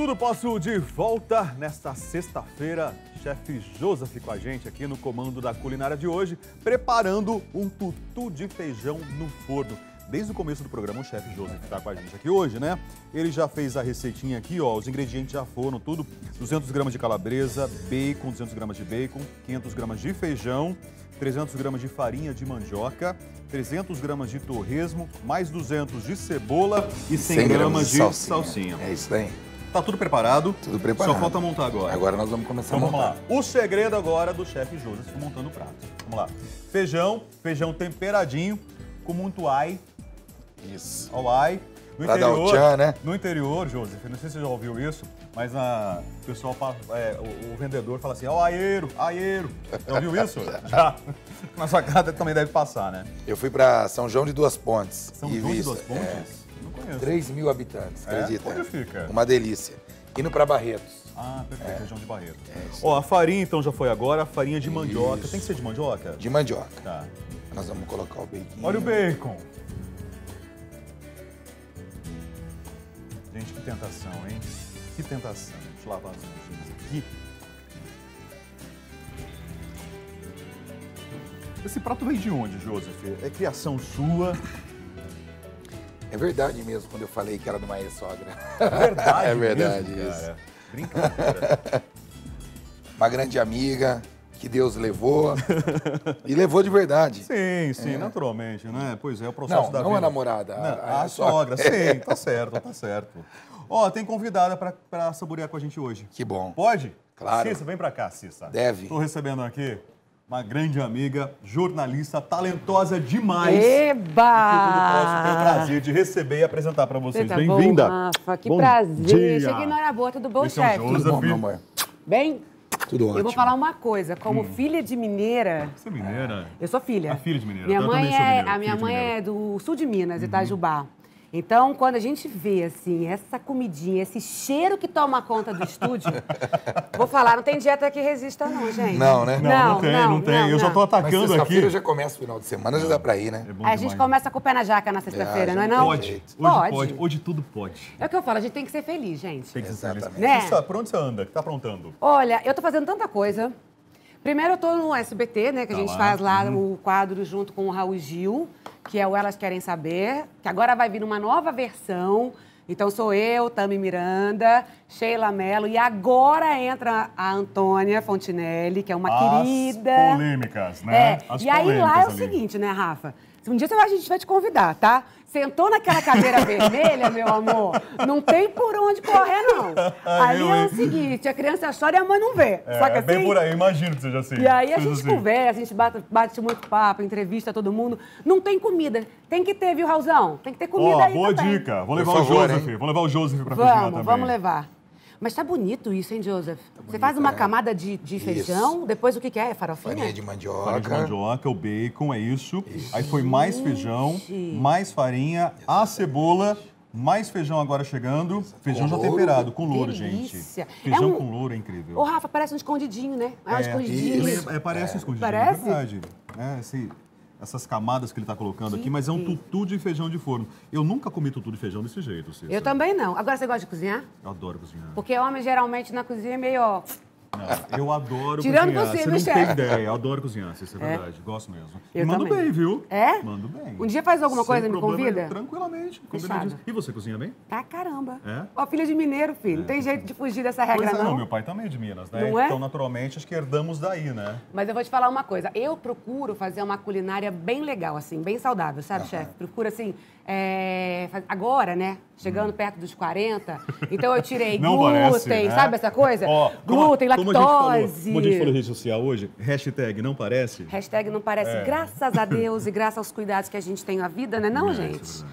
Tudo Posso de volta nesta sexta-feira. Chef Joseph com a gente aqui no comando da culinária de hoje, preparando um tutu de feijão no forno. Desde o começo do programa, o Chef Joseph está com a gente aqui hoje, né? Ele já fez a receitinha aqui, ó, os ingredientes já foram, tudo. 200 gramas de calabresa, bacon, 200 gramas de bacon, 500 gramas de feijão, 300 gramas de farinha de mandioca, 300 gramas de torresmo, mais 200 de cebola e 100 gramas de salsinha. É isso aí. Tá tudo preparado? Tudo preparado. Só falta montar agora. Agora nós vamos começar a montar. Vamos lá. O segredo agora do Chef Joseph montando o prato. Vamos lá. Feijão, feijão temperadinho, com muito alho. Isso. Ao ai. No pra interior, dar o tchan, né? No interior, Joseph, não sei se você já ouviu isso, mas o pessoal fala, o vendedor fala assim, ó, aeiro, aeiro. Já ouviu isso? Já. Na sua casa também deve passar, né? Eu fui pra São João de Duas Pontes. São João de Duas Pontes? É. Não conheço. 3.000 habitantes, acredita? Onde fica? Uma delícia. Indo pra Barretos. Ah, perfeito, região de Barretos. Ó, a farinha então já foi agora, a farinha de mandioca. Tem que ser de mandioca? De mandioca. Tá. Nós vamos colocar o bacon. Olha o bacon. Gente, que tentação, hein? Que tentação. Deixa eu lavar as mãos aqui. Esse prato veio de onde, Joseph? É criação sua? É verdade mesmo, quando eu falei que era de uma ex-sogra. Verdade é verdade mesmo, isso. Cara. Brincadeira. Uma grande amiga que Deus levou. E levou de verdade. Sim, sim, naturalmente, né? Pois é, o processo da vida. Não, não a namorada. Não, a sogra, sim, tá certo, tá certo. Ó, tem convidada pra saborear com a gente hoje. Que bom. Pode? Claro. Cissa, vem pra cá, Cissa. Deve. Tô recebendo aqui uma grande amiga, jornalista, talentosa demais. Eba! Tenho o prazer de receber e apresentar pra vocês. Tá bem-vinda. Rafa, que bom prazer. Dia. Cheguei na hora boa, tudo bom, chefe? Tudo bom, minha mãe. Bem? Tudo ótimo. Eu vou falar uma coisa, como filha de mineira... Você é mineira? Eu sou filha. A filha de mineira. Minha mãe a minha mãe é do sul de Minas, Itajubá. Então, quando a gente vê, assim, essa comidinha, esse cheiro que toma conta do estúdio, vou falar, não tem dieta que resista não, gente. Não, né? Não tem. Eu já tô atacando aqui. Sexta-feira já começa o final de semana, já dá pra ir, né? É bom a gente começa com o pé na jaca na sexta-feira, não é não? Pode. Hoje pode. Hoje tudo pode. É o que eu falo, a gente tem que ser feliz, gente. Tem que ser feliz. Né? Por onde você anda? O que tá aprontando? Olha, eu tô fazendo tanta coisa. Primeiro, eu tô no SBT, né, que a gente faz lá o quadro junto com o Raul Gil, que é o Elas Querem Saber, que agora vai vir uma nova versão. Então, sou eu, Tami Miranda, Sheila Mello, e agora entra a Antônia Fontenelle, que é uma querida. As polêmicas, né? As polêmicas. E aí, lá é o seguinte, né, Rafa? Um dia a gente vai te convidar, tá? Sentou naquela cadeira vermelha, meu amor, não tem por onde correr, não. Aí é o seguinte, a criança chora e a mãe não vê. É, saca assim? Bem por aí, imagino que seja assim. E aí a gente conversa, a gente bate muito papo, entrevista todo mundo. Não tem comida. Tem que ter, viu, Raulzão? Tem que ter comida aí boa também. Boa dica. Vou levar o Joseph. Hein? Vou levar o Joseph pra cozinhar também. Vamos levar. Mas tá bonito isso, hein, Joseph? Tá bonito, você faz uma camada de feijão, depois o que é? Farofinha? Farinha de mandioca. Farinha de mandioca, o bacon, é isso. Aí foi mais feijão, mais farinha, a cebola, mais feijão agora chegando. Feijão já temperado, com louro, gente. Feijão com louro é incrível. Ô, Rafa, parece um escondidinho, né? É um escondidinho. Isso. Parece um escondidinho, é verdade. É, essas camadas que ele tá colocando aqui, mas é um tutu de feijão de forno. Eu nunca comi tutu de feijão desse jeito, Cissa. Eu também não. Agora, você gosta de cozinhar? Eu adoro cozinhar. Porque homem, geralmente, na cozinha é meio... Não, eu adoro cozinhar. Tirando você, Michel. Não tem ideia. Eu adoro cozinhar, Cissa, é verdade. Gosto mesmo. Eu mando também. Bem, viu? É? Mando bem. Um dia faz alguma coisa e me convida? Tranquilamente. E você cozinha bem? Tá, caramba. É? Ó, filha de mineiro, filho. Não tem jeito de fugir dessa regra, não. Meu pai também é de Minas, né? Então, naturalmente, acho que herdamos daí, né? Mas eu vou te falar uma coisa. Eu procuro fazer uma culinária bem legal, assim, bem saudável, sabe, chefe? Procuro, assim, agora, né? Chegando perto dos 40, então eu tirei glúten, sabe essa coisa? Glúten, lactose. Como a gente falou em rede social hoje, hashtag não parece? Hashtag não parece, graças a Deus e graças aos cuidados que a gente tem na vida, né não, gente?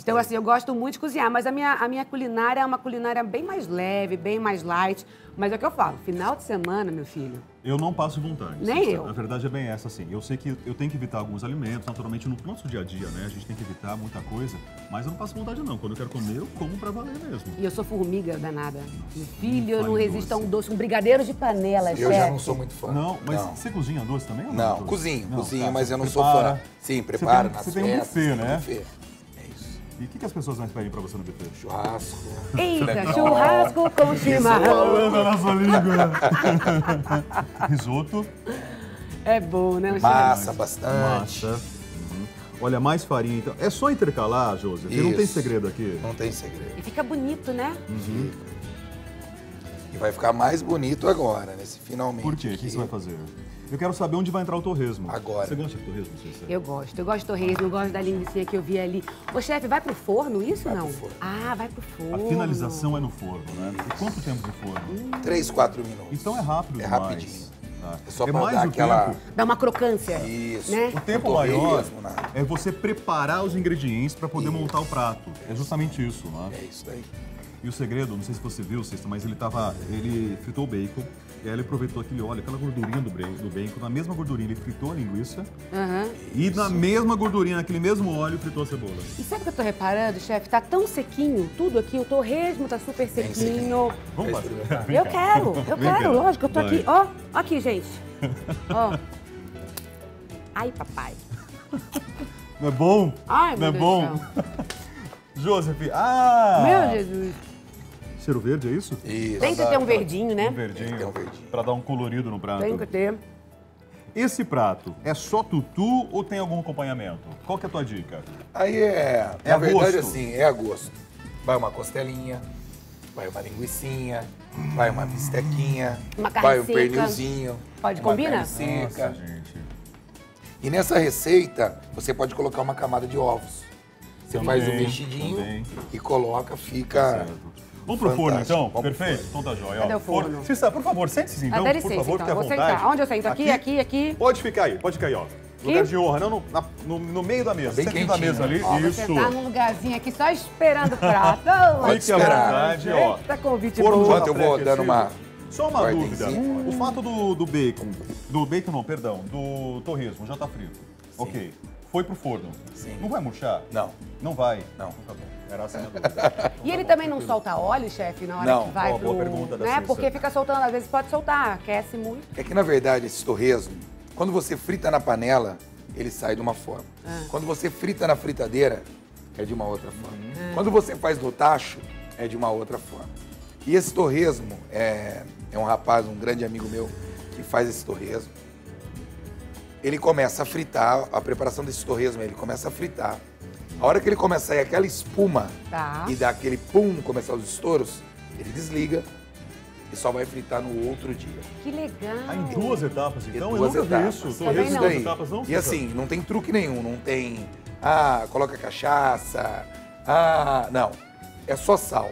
Então, assim, eu gosto muito de cozinhar, mas a minha culinária é uma culinária bem mais leve, bem mais light. Mas é o que eu falo, final de semana, meu filho... Eu não passo vontade. Nem eu. A verdade é bem essa, assim. Eu sei que eu tenho que evitar alguns alimentos, naturalmente, no nosso dia a dia, né? A gente tem que evitar muita coisa, mas eu não passo vontade, não. Quando eu quero comer, eu como pra valer mesmo. E eu sou formiga danada. Meu filho, eu não resisto a um doce, um brigadeiro de panela, chefe. Eu já não sou muito fã. Não, mas você cozinha doce também? Ou não, cozinho, mas eu não sou fã. Sim, prepara nas festas. Você tem um buffet, né? E o que as pessoas mais pedem pra você no buffet? Churrasco. Eita, churrasco com chimarrão. Risoto. É bom, né? Massa, bastante. Massa. Olha, mais farinha, então. É só intercalar, José. Não tem segredo aqui. Não tem segredo. E fica bonito, né? Uhum. E vai ficar mais bonito agora, nesse finalmente. Por quê? O que você vai fazer? Eu quero saber onde vai entrar o torresmo. Agora. Você gosta de torresmo? Eu gosto de torresmo, gosto da linguiça que eu vi ali. Ô, chefe, vai pro forno isso ou não? Pro forno. Ah, vai pro forno. A finalização é no forno, né? E quanto tempo de forno? 3 a 4 minutos. Então é rápido demais. É rapidinho. É só pra dar aquela... Dá uma crocância. Isso. Né? O tempo maior é você preparar os ingredientes para poder montar o prato. É justamente isso, né? É isso daí. E o segredo, não sei se você viu, Cista, mas ele fritou o bacon. E aí ele aproveitou aquele óleo, aquela gordurinha do bacon. Na mesma gordurinha ele fritou a linguiça. Uhum. E na mesma gordurinha, naquele mesmo óleo, fritou a cebola. E sabe o que eu tô reparando, chefe? Tá tão sequinho tudo aqui. O torresmo tá super sequinho. Vamos bater. Eu quero, lógico. Eu tô aqui. Ó, aqui, gente. Ó. Ai, papai. Não é bom? Ai, meu Deus. Não é bom? Joseph, meu Jesus. Cheiro verde, é isso? Isso. Tem que ter um verdinho, né? Um verdinho. Tem que ter um verdinho. Pra dar um colorido no prato. Tem que ter. Esse prato é só tutu ou tem algum acompanhamento? Qual que é a tua dica? Aí é a verdade, assim, é a gosto. Vai uma costelinha, vai uma linguiçinha, vai uma bistequinha, vai um pernilzinho. Pode combinar? Nossa, gente. E nessa receita, você pode colocar uma camada de ovos. Você faz o mexidinho e coloca, fica... Vamos pro forno, então? Perfeito? Então tá jóia. Cadê o forno? Cissa, por favor, sente-se, então, por favor, fique à vontade. Onde eu sento? Aqui, aqui, aqui? Pode ficar aí, pode ficar aí, ó. Lugar de honra, não no meio da mesa. Bem quentinho. Da mesa ali, isso. Você tá num lugarzinho aqui só esperando o prato. Fique à vontade, ó. Tá convite bom. Enquanto eu vou dando uma... Só uma dúvida. O fato do bacon... Do bacon não, perdão. Do torresmo, já tá frito. Ok. Foi pro forno. Sim. Não vai murchar? Não. Não vai? Não. Tá bom. Era assim a dúvida. E ele também não solta óleo, chefe, na hora que vai pro... Não, boa pergunta da Cissa. Porque fica soltando, às vezes pode soltar, aquece muito. É que, na verdade, esse torresmo, quando você frita na panela, ele sai de uma forma. Quando você frita na fritadeira, é de uma outra forma. Quando você faz no tacho, é de uma outra forma. E esse torresmo, é um rapaz, um grande amigo meu, que faz esse torresmo. Ele começa a fritar, a preparação desse torresmo, ele começa a fritar. A hora que ele começa a ir aquela espuma e dá aquele pum, começar os estouros, ele desliga e só vai fritar no outro dia. Que legal! Ah, em 2 etapas, então? Em 2 etapas. Isso, torresmo em 2 etapas, não? E assim, não tem truque nenhum, não tem... Ah, coloca cachaça, não. É só sal.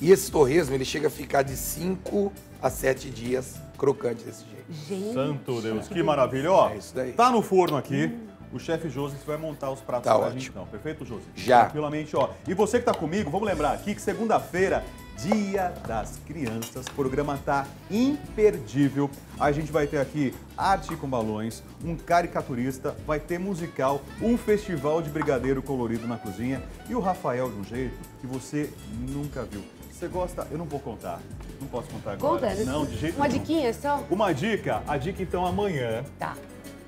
E esse torresmo, ele chega a ficar de 5 a 7 dias crocante desse jeito. Gente. Santo Deus, que maravilha. Ó, isso daí. Tá no forno aqui, o chefe Joseph vai montar os pratos pra gente, então. Perfeito, Joseph? Já. Tranquilamente, ó. E você que tá comigo, vamos lembrar aqui que segunda-feira, Dia das Crianças, o programa tá imperdível. A gente vai ter aqui arte com balões, um caricaturista, vai ter musical, um festival de brigadeiro colorido na cozinha e o Rafael de um jeito que você nunca viu. Você gosta? Eu não vou contar. Não posso contar agora. Conta. Não, de jeito nenhum. Uma diquinha só? Uma dica. A dica, então, amanhã. Tá.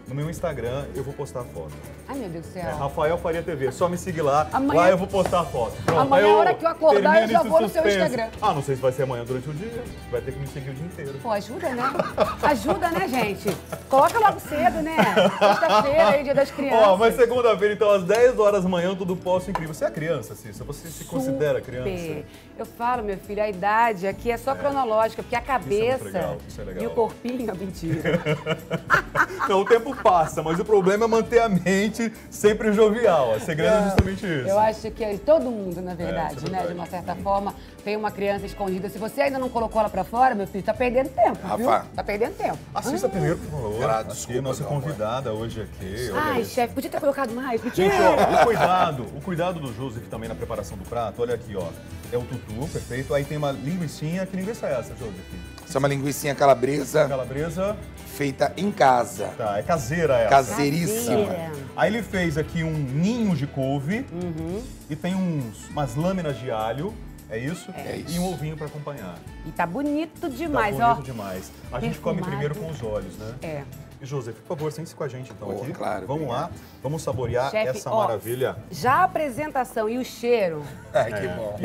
No meu Instagram, eu vou postar foto. Ai, meu Deus do céu. É Rafael Faria TV. Só me seguir lá. Amanhã... Lá eu vou postar foto. Pronto. Amanhã, a hora que eu acordar, eu já vou no seu Instagram. Ah, não sei se vai ser amanhã durante o dia. Vai ter que me seguir o dia inteiro. Pô, ajuda, né? Ajuda, né, gente? Coloca logo cedo, né? Sexta-feira aí, Dia das Crianças. Ó, mas segunda-feira, então, às 10 horas da manhã, Tudo Posso Incrível. Você é criança, Cissa? Você se considera criança? Eu falo, meu filho, a idade aqui é só cronológica, porque a cabeça e o corpinho é mentira. Então, o tempo passa, mas o problema é manter a mente sempre jovial. A segredo é justamente isso. Eu acho que todo mundo, na verdade, né? De uma certa forma, tem uma criança escondida. Se você ainda não colocou ela pra fora, meu filho, tá perdendo tempo, viu? Rafa. Tá perdendo tempo. Assista primeiro, por favor. Desculpa, nossa convidada hoje aqui. Ai, chefe, podia ter colocado mais. Gente, ó, o cuidado do Joseph também na preparação do prato, olha aqui, ó. É o tutu, perfeito. Aí tem uma linguiçinha. Que linguiça é essa, Joseph? Isso é uma linguiçinha calabresa. Calabresa. Feita em casa. Tá, é caseira essa. Caseiríssima. Aí ele fez aqui um ninho de couve e tem umas lâminas de alho, é isso? É isso. E um ovinho para acompanhar. E tá bonito demais, ó. Tá bonito demais. A gente come primeiro com os olhos, né? É. E, Joseph, por favor, sente-se com a gente, então, aqui. Claro. Vamos lá, vamos saborear essa maravilha. Já a apresentação e o cheiro. Ai, que bom.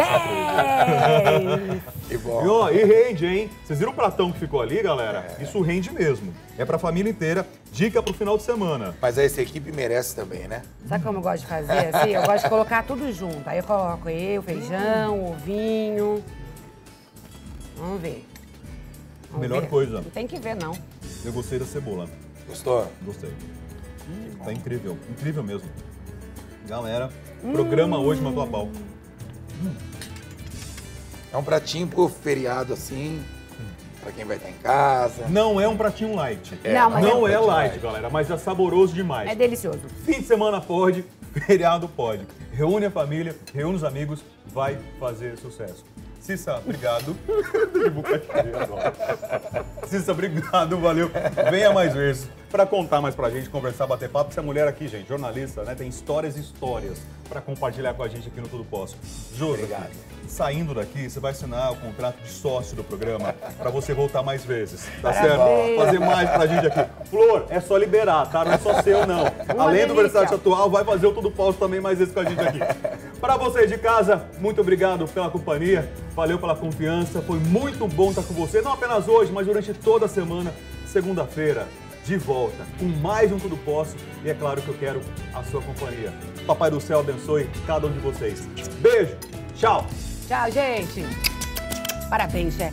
10! Que bom. E, ó, e rende, hein? Vocês viram o pratão que ficou ali, galera? É. Isso rende mesmo. É pra família inteira. Dica pro final de semana. Mas essa equipe merece também, né? Sabe como eu gosto de fazer, assim? Eu gosto de colocar tudo junto. Aí eu coloco o feijão, o ovinho. Vamos ver. Melhor coisa. Não tem que ver, não. Eu gostei da cebola. Gostou? Gostei. Tá incrível. Incrível mesmo. Galera, programa hoje mandou a pau. É um pratinho pro feriado, assim, pra quem vai estar em casa. Não é um pratinho light. É, não é light, galera, mas é saboroso demais. É delicioso. Fim de semana pode, feriado pode. Reúne a família, reúne os amigos, vai fazer sucesso. Cissa, obrigado. Cissa, obrigado, valeu. Venha mais vezes para contar mais pra gente, conversar, bater papo. Essa mulher aqui, gente, jornalista, né? Tem histórias e histórias para compartilhar com a gente aqui no Tudo Posso. Joseph, saindo daqui, você vai assinar o contrato de sócio do programa para você voltar mais vezes, tá certo? Fazer mais pra gente aqui. Flor, é só liberar, tá? Não é só seu, não. Além do versátil atual, vai fazer o Tudo Posso também mais vezes com a gente aqui. Para vocês de casa, muito obrigado pela companhia. Valeu pela confiança, foi muito bom estar com você, não apenas hoje, mas durante toda a semana, segunda-feira, de volta, com mais um Tudo Posso, e é claro que eu quero a sua companhia. Papai do Céu abençoe cada um de vocês. Beijo, tchau! Tchau, gente! Parabéns, chefe!